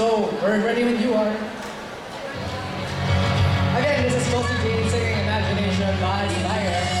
So we're ready when you are. Again, this is Kelsey Green singing Imagination by Slayer.